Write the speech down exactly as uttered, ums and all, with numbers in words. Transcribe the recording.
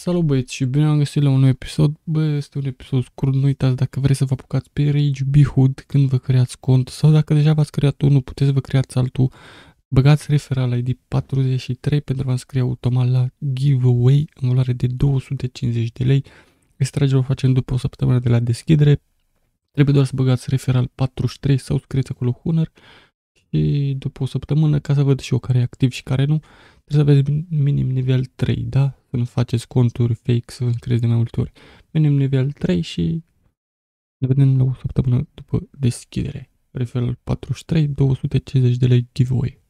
Salut băieți și bine am găsit la un nou episod. Bă, este un episod scurt, nu uitați, dacă vreți să vă apucați pe RageBHood când vă creați cont sau dacă deja v-ați creat unul, puteți să vă creați altul. Băgați referral I D patruzeci și trei pentru a înscrie automat la giveaway în valoare de două sute cincizeci de lei. Extragerea o facem după o săptămână de la deschidere. Trebuie doar să băgați referral patruzeci și trei sau scrieți acolo Hooner. Și după o săptămână, ca să văd și eu care e activ și care nu, trebuie să aveți minim nivel trei, da? Să nu faceți conturi fake, să vă înscrieți de mai multe ori. Minim nivel trei și ne vedem la o săptămână după deschidere. Referral patruzeci și trei, două sute cincizeci de lei giveaway.